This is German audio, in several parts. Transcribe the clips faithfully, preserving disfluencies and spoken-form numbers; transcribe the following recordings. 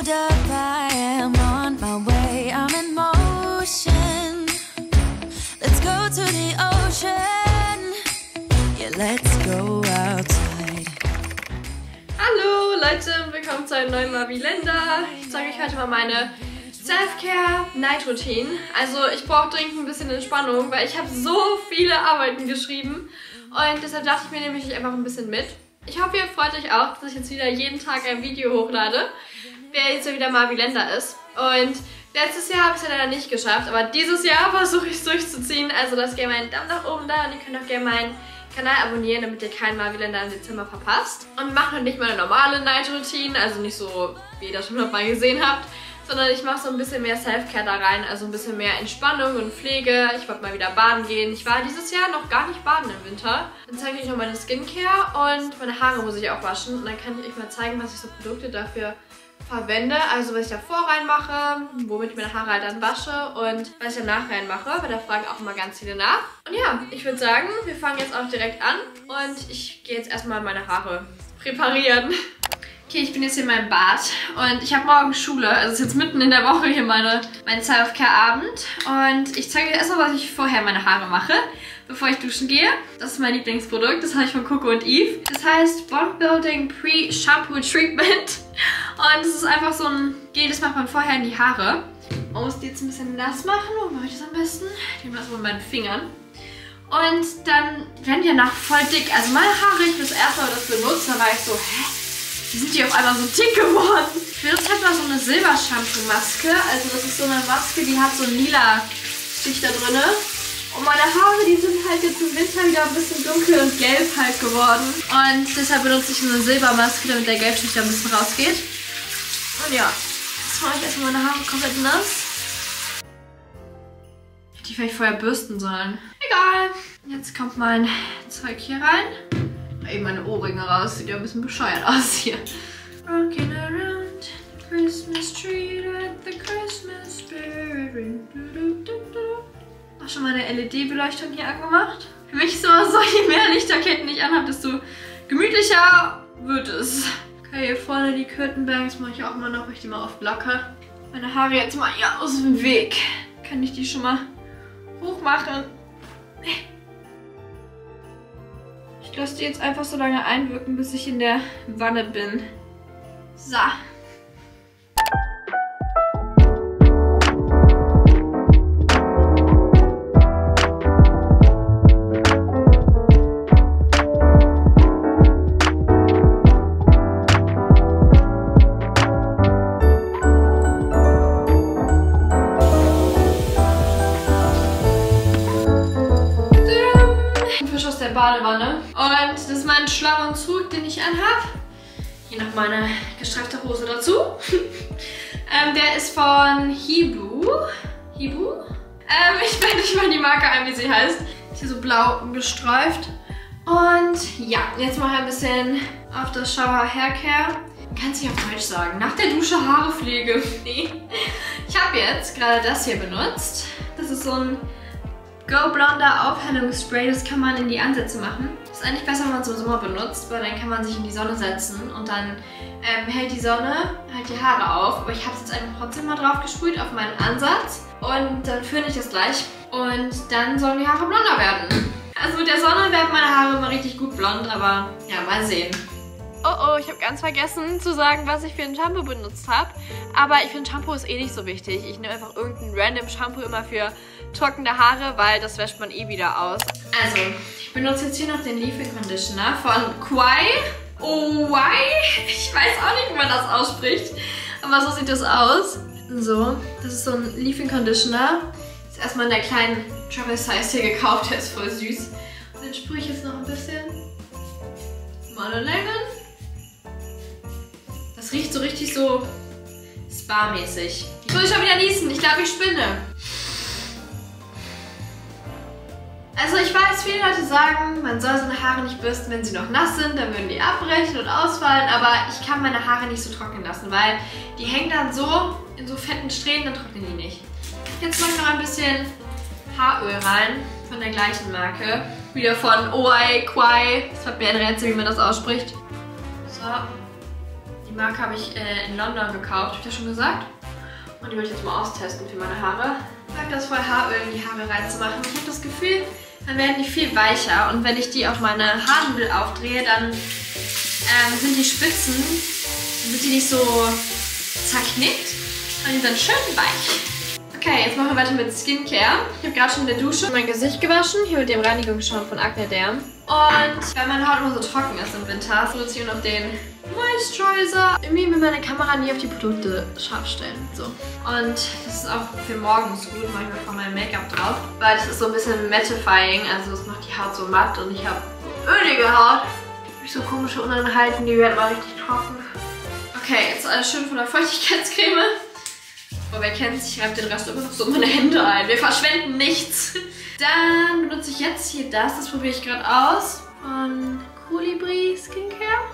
hold up, I am on my way, I'm in motion. Let's go to the ocean. Yeah, let's go outside. Hallo Leute, willkommen zu einem neuen MaVie-Lender. Ich zeige euch heute mal meine Self-Care-Night-Routine. Also ich brauche dringend ein bisschen Entspannung, weil ich habe so viele Arbeiten geschrieben. Und deshalb dachte ich mir, nehme ich einfach ein bisschen mit. Ich hoffe, ihr freut euch auch, dass ich jetzt wieder jeden Tag ein Video hochlade, wer jetzt wieder MaVie-Lender ist. Und letztes Jahr habe ich es ja leider nicht geschafft, aber dieses Jahr versuche ich es durchzuziehen. Also lasst gerne meinen Daumen nach oben da und ihr könnt auch gerne meinen Kanal abonnieren, damit ihr keinen MaVie-Lender im Dezember verpasst. Und mache noch nicht meine normale Night-Routine, also nicht so, wie ihr das schon noch mal gesehen habt, sondern ich mache so ein bisschen mehr Self-Care da rein, also ein bisschen mehr Entspannung und Pflege. Ich wollte mal wieder baden gehen. Ich war dieses Jahr noch gar nicht baden im Winter. Dann zeige ich euch noch meine Skincare und meine Haare muss ich auch waschen. Und dann kann ich euch mal zeigen, was ich so Produkte dafür verwende. Also was ich davor reinmache, womit ich meine Haare halt dann wasche und was ich danach reinmache, weil da fragen auch immer ganz viele nach. Und ja, ich würde sagen, wir fangen jetzt auch direkt an und ich gehe jetzt erstmal meine Haare präparieren. Okay, ich bin jetzt hier in meinem Bad und ich habe morgen Schule, also es ist jetzt mitten in der Woche hier meine, mein Self-Care-Abend. Und ich zeige euch erstmal, was ich vorher meine Haare mache, bevor ich duschen gehe. Das ist mein Lieblingsprodukt, das habe ich von Coco und Eve. Das heißt Bond Building Pre-Shampoo Treatment. Und es ist einfach so ein Gel, das macht man vorher in die Haare. Man muss die jetzt ein bisschen nass machen, wo mache ich das am besten? Ich nehme das mit meinen Fingern. Und dann werden die danach voll dick. Also meine Haare, ich das erste Mal das benutzt, da war ich so, hä? Die sind die auf einmal so dick geworden. Ich benutze halt mal so eine Silber-Shampoo-Maske. Also das ist so eine Maske, die hat so einen lila Stich da drin. Und meine Haare, die sind halt jetzt im Winter wieder ein bisschen dunkel und gelb halt geworden. Und deshalb benutze ich eine Silbermaske, damit der Gelbstich da ein bisschen rausgeht. Und ja, jetzt mache ich erstmal meine Haare komplett nass. Hätte ich vielleicht vorher bürsten sollen. Egal. Jetzt kommt mein Zeug hier rein. Eben meine Ohrringe raus, sieht ja ein bisschen bescheuert aus hier. Rocking around the Christmas tree, let the Christmas spirit ring. Auch schon meine L E D-Beleuchtung hier angemacht. Für mich ist immer so, je mehr Lichterketten ich anhabe, desto gemütlicher wird es. Okay, hier vorne die Curtain Bangs mache ich auch mal noch, weil ich die mal oft locker. Meine Haare jetzt mal hier aus dem Weg. Kann ich die schon mal hoch machen? Ich lasse die jetzt einfach so lange einwirken, bis ich in der Wanne bin. So. Badewanne. Und das ist mein Schlafanzug, den ich anhabe. Hier noch meine gestreifte Hose dazu. ähm, der ist von Hibu. Hibu? Ähm, ich werde nicht mal die Marke ein, wie sie heißt. Ist hier so blau gestreift. Und ja, jetzt mache ich ein bisschen auf das Shower Haircare. Kann es nicht auf Deutsch sagen. Nach der Dusche Haarepflege. Ich habe jetzt gerade das hier benutzt. Das ist so ein Go Blonder Aufhellungsspray, das kann man in die Ansätze machen. Das ist eigentlich besser, wenn man es im Sommer benutzt, weil dann kann man sich in die Sonne setzen und dann ähm, hält die Sonne halt die Haare auf. Aber ich habe es jetzt einfach trotzdem mal drauf gesprüht auf meinen Ansatz und dann föhne ich das gleich und dann sollen die Haare blonder werden. Also mit der Sonne werden meine Haare immer richtig gut blond, aber ja, mal sehen. Oh oh, ich habe ganz vergessen zu sagen, was ich für ein Shampoo benutzt habe. Aber ich finde, Shampoo ist eh nicht so wichtig. Ich nehme einfach irgendein random Shampoo immer für trockene Haare, weil das wäscht man eh wieder aus. Also, ich benutze jetzt hier noch den Leave-In Conditioner von Quai. Oh, why? Ich weiß auch nicht, wie man das ausspricht. Aber so sieht das aus. So, das ist so ein Leave-In Conditioner. Das ist erstmal in der kleinen Travel Size hier gekauft. Der ist voll süß. Und dann sprühe ich jetzt noch ein bisschen. Meine Längen. Das riecht so richtig so spa-mäßig. Ich muss schon wieder niesen. Ich glaube, ich spinne. Also ich weiß, viele Leute sagen, man soll seine Haare nicht bürsten, wenn sie noch nass sind. Dann würden die abbrechen und ausfallen. Aber ich kann meine Haare nicht so trocknen lassen, weil die hängen dann so in so fetten Strähnen, dann trocknen die nicht. Jetzt mache ich noch ein bisschen Haaröl rein von der gleichen Marke. Wieder von Oi, Quai. Das hat mir eine Rätsel, wie man das ausspricht. So. Die Marke habe ich äh, in London gekauft, habe ich das schon gesagt? Und die wollte ich jetzt mal austesten für meine Haare. Ich mag das voll, Haaröl in die Haare reinzumachen. Ich habe das Gefühl, dann werden die viel weicher. Und wenn ich die auf meine Haarnudel aufdrehe, dann ähm, sind die Spitzen, sind die nicht so zerknickt, sondern die sind schön weich. Okay, jetzt machen wir weiter mit Skincare. Ich habe gerade schon in der Dusche mein Gesicht gewaschen, hier mit dem Reinigungsschaum von Acne Derm. Und weil meine Haut immer so trocken ist im Winter, nutze ich nur noch den Moisturizer. Irgendwie will meine Kamera nie auf die Produkte scharf stellen. So. Und das ist auch für morgens gut, mache ich mir vor meinem Make-up drauf. Weil es ist so ein bisschen mattifying, also es macht die Haut so matt und ich habe so ölige Haut. Ich habe so komische Unreinheiten, die werden mal richtig trocken. Okay, jetzt alles schön von der Feuchtigkeitscreme. Aber wer kennt sich, ich reibe den Rest immer noch so in meine Hände ein. Wir verschwenden nichts. Dann benutze ich jetzt hier das, das probiere ich gerade aus. Von Colibri Skincare.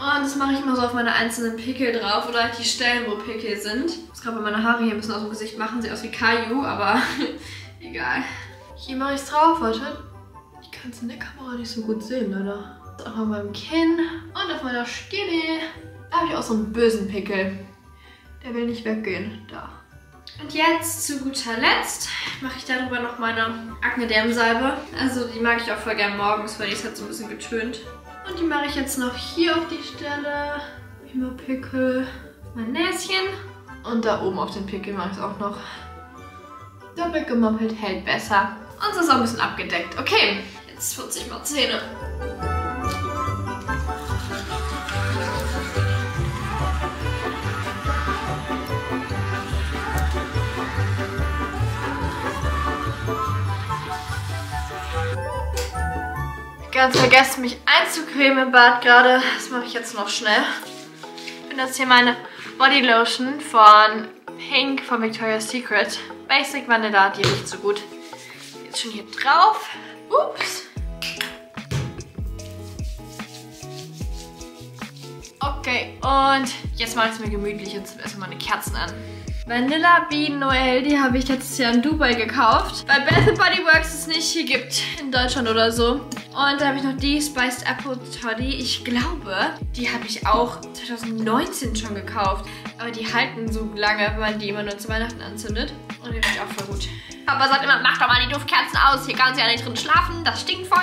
Und das mache ich mal so auf meine einzelnen Pickel drauf oder die Stellen, wo Pickel sind. Ich muss gerade meine Haare hier ein bisschen aus dem Gesicht machen. Sieht aus wie Caillou, aber egal. Hier mache ich es drauf, warte. Ich kann es in der Kamera nicht so gut sehen, oder? Auch an meinem Kinn und auf meiner Stirne. Da habe ich auch so einen bösen Pickel. Der will nicht weggehen, da. Und jetzt zu guter Letzt mache ich darüber noch meine Acne Derm Salbe. Also die mag ich auch voll gern morgens, weil die ist halt so ein bisschen getönt. Und die mache ich jetzt noch hier auf die Stelle. Immer Pickel. Mein Näschen. Und da oben auf den Pickel mache ich es auch noch. Doppelt gemoppelt hält besser. Und es ist auch ein bisschen abgedeckt. Okay, jetzt putze ich mal Zähne. Ganz vergessen, mich einzucremen im Bad gerade. Das mache ich jetzt noch schnell. Ich benutze hier meine Body Lotion von Pink von Victoria's Secret. Basic Vanilla, die riecht so gut. Jetzt schon hier drauf. Ups. Okay, und jetzt mache ich es mir gemütlich und ziehe erstmal meine Kerzen an. Vanilla Bean Noel, die habe ich letztes Jahr in Dubai gekauft, weil Bath and Body Works es nicht hier gibt, in Deutschland oder so. Und da habe ich noch die Spiced Apple Toddy, ich glaube, die habe ich auch zwanzig neunzehn schon gekauft. Aber die halten so lange, wenn man die immer nur zu Weihnachten anzündet. Und die riecht auch voll gut. Papa sagt immer, mach doch mal die Duftkerzen aus, hier kannst du ja nicht drin schlafen, das stinkt voll.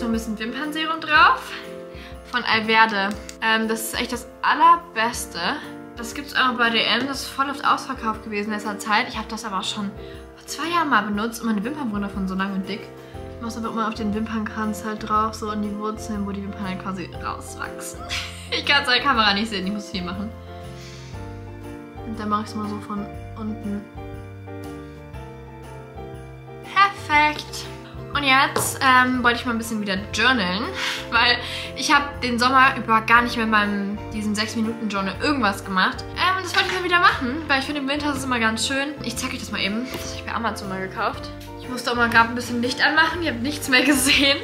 Noch ein bisschen Wimpernserum drauf von Alverde. Ähm, das ist echt das allerbeste. Das gibt es auch bei D M. Das ist voll oft ausverkauft gewesen in letzter Zeit. Ich habe das aber schon vor zwei Jahren mal benutzt und meine Wimpern wurden davon so lang und dick. Ich mache es aber immer auf den Wimpernkranz halt drauf, so in die Wurzeln, wo die Wimpern dann quasi rauswachsen. Ich kann es an der Kamera nicht sehen, ich muss viel machen. Und dann mache ich es mal so von unten. Perfekt! Und jetzt ähm, wollte ich mal ein bisschen wieder journalen, weil ich habe den Sommer über gar nicht mehr in meinem, diesem sechs Minuten Journal irgendwas gemacht. Ähm, das wollte ich mal wieder machen, weil ich finde, im Winter ist es immer ganz schön. Ich zeige euch das mal eben. Das habe ich bei Amazon mal gekauft. Ich musste auch mal gerade ein bisschen Licht anmachen. Ihr habt nichts mehr gesehen.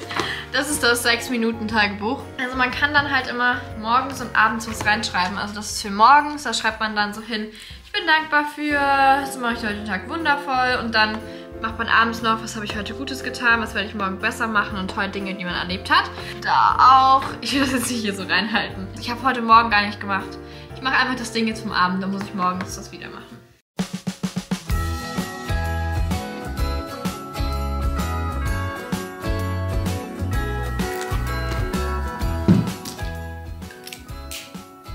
Das ist das sechs Minuten Tagebuch. Also man kann dann halt immer morgens und abends was reinschreiben. Also das ist für morgens, da schreibt man dann so hin, ich bin dankbar für, so mache ich heute den Tag wundervoll und dann macht man abends noch, was habe ich heute Gutes getan, was werde ich morgen besser machen und tolle Dinge, die man erlebt hat. Da auch. Ich will das jetzt nicht hier so reinhalten. Ich habe heute Morgen gar nicht gemacht. Ich mache einfach das Ding jetzt vom Abend, dann muss ich morgens das wieder machen.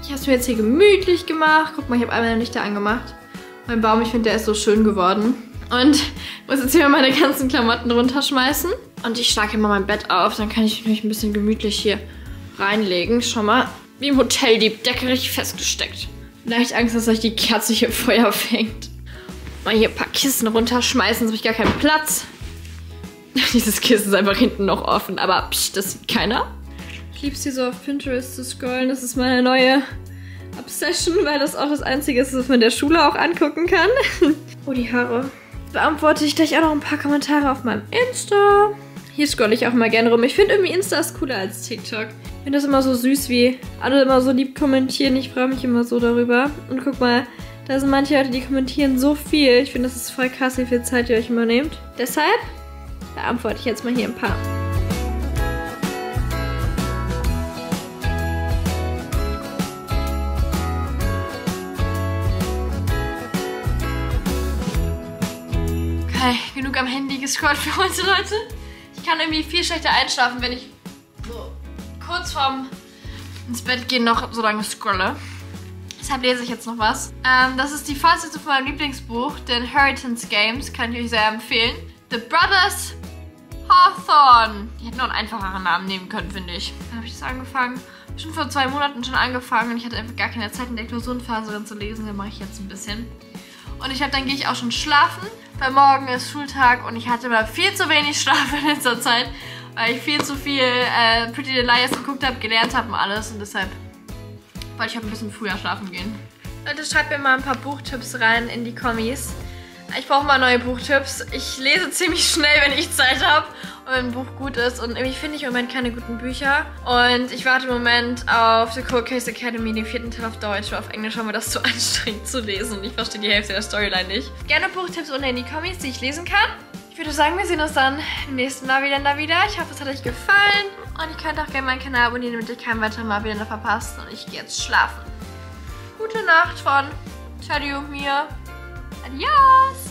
Ich habe es mir jetzt hier gemütlich gemacht. Guck mal, ich habe all meine Lichter angemacht. Mein Baum, ich finde, der ist so schön geworden. Und muss jetzt hier mal meine ganzen Klamotten runterschmeißen. Und ich schlage immer mein Bett auf, dann kann ich mich ein bisschen gemütlich hier reinlegen. Schau mal, wie im Hotel, die Decke richtig festgesteckt. Leicht Angst, dass euch die Kerze hier Feuer fängt. Mal hier ein paar Kissen runterschmeißen, sonst habe ich gar keinen Platz. Dieses Kissen ist einfach hinten noch offen, aber psch, das sieht keiner. Ich liebe es hier so auf Pinterest zu scrollen, das ist meine neue Obsession, weil das auch das Einzige ist, was man der Schule auch angucken kann. Oh, die Haare. Beantworte ich gleich auch noch ein paar Kommentare auf meinem Insta. Hier scroll ich auch mal gerne rum. Ich finde irgendwie Insta ist cooler als TikTok. Ich finde das immer so süß, wie alle immer so lieb kommentieren. Ich freue mich immer so darüber. Und guck mal, da sind manche Leute, die kommentieren so viel. Ich finde, das ist voll krass, wie viel Zeit ihr euch immer nehmt. Deshalb beantworte ich jetzt mal hier ein paar. Genug am Handy gescrollt für heute, Leute. Ich kann irgendwie viel schlechter einschlafen, wenn ich so kurz vorm ins Bett gehen noch so lange scrolle. Deshalb lese ich jetzt noch was. Ähm, das ist die Fortsetzung von meinem Lieblingsbuch, The Inheritance Games, kann ich euch sehr empfehlen. The Brothers Hawthorne. Die hätten noch einen einfacheren Namen nehmen können, finde ich. Dann habe ich das angefangen. Schon vor zwei Monaten schon angefangen und ich hatte einfach gar keine Zeit in der Klausurenphase drin zu lesen. Dann mache ich jetzt ein bisschen. Und ich habe dann gehe ich auch schon schlafen, weil morgen ist Schultag und ich hatte immer viel zu wenig Schlaf in letzter Zeit, weil ich viel zu viel äh, Pretty Little Liars geguckt habe, gelernt habe und alles. Und deshalb wollte ich auch ein bisschen früher schlafen gehen. Leute, schreibt mir mal ein paar Buchtipps rein in die Kommis. Ich brauche mal neue Buchtipps. Ich lese ziemlich schnell, wenn ich Zeit habe und wenn ein Buch gut ist. Und irgendwie finde ich im Moment keine guten Bücher. Und ich warte im Moment auf The Cold Case Academy, den vierten Teil auf Deutsch. Weil auf Englisch war mir das zu anstrengend zu lesen und ich verstehe die Hälfte der Storyline nicht. Gerne Buchtipps unten in die Kommis, die ich lesen kann. Ich würde sagen, wir sehen uns dann im nächsten MaVie-Lender wieder. Ich hoffe, es hat euch gefallen. Und ihr könnt auch gerne meinen Kanal abonnieren, damit ihr keinen weiteren MaVie-Lender verpasst. Und ich gehe jetzt schlafen. Gute Nacht von Charizer und mir. Adios!